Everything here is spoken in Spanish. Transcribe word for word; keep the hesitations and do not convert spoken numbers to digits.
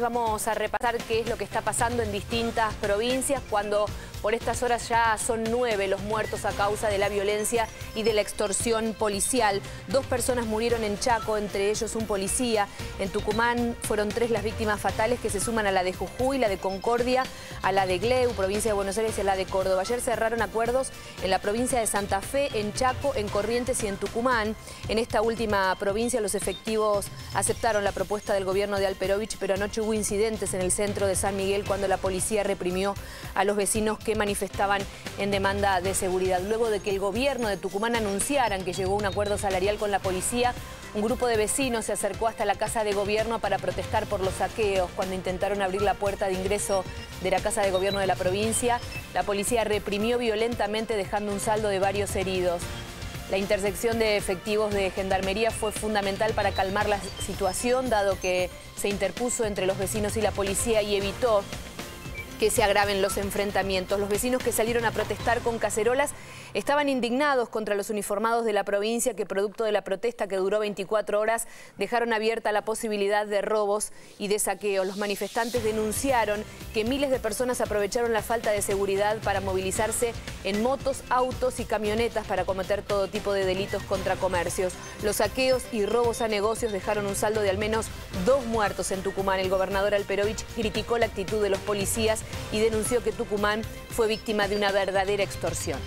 Vamos a repasar qué es lo que está pasando en distintas provincias cuando por estas horas ya son nueve los muertos a causa de la violencia y de la extorsión policial. Dos personas murieron en Chaco, entre ellos un policía. En Tucumán fueron tres las víctimas fatales que se suman a la de Jujuy, la de Concordia, a la de Gleu, provincia de Buenos Aires, y a la de Córdoba. Ayer cerraron acuerdos en la provincia de Santa Fe, en Chaco, en Corrientes y en Tucumán. En esta última provincia los efectivos aceptaron la propuesta del gobierno de Alperovich, pero anoche hubo Hubo incidentes en el centro de San Miguel cuando la policía reprimió a los vecinos que manifestaban en demanda de seguridad. Luego de que el gobierno de Tucumán anunciaran que llegó a un acuerdo salarial con la policía, un grupo de vecinos se acercó hasta la casa de gobierno para protestar por los saqueos. Cuando intentaron abrir la puerta de ingreso de la casa de gobierno de la provincia, la policía reprimió violentamente, dejando un saldo de varios heridos. La intersección de efectivos de Gendarmería fue fundamental para calmar la situación, dado que se interpuso entre los vecinos y la policía y evitó que se agraven los enfrentamientos. Los vecinos que salieron a protestar con cacerolas estaban indignados contra los uniformados de la provincia que, producto de la protesta que duró veinticuatro horas, dejaron abierta la posibilidad de robos y de saqueo. Los manifestantes denunciaron que miles de personas aprovecharon la falta de seguridad para movilizarse en motos, autos y camionetas para cometer todo tipo de delitos contra comercios. Los saqueos y robos a negocios dejaron un saldo de al menos dos muertos en Tucumán. El gobernador Alperovich criticó la actitud de los policías y denunció que Tucumán fue víctima de una verdadera extorsión.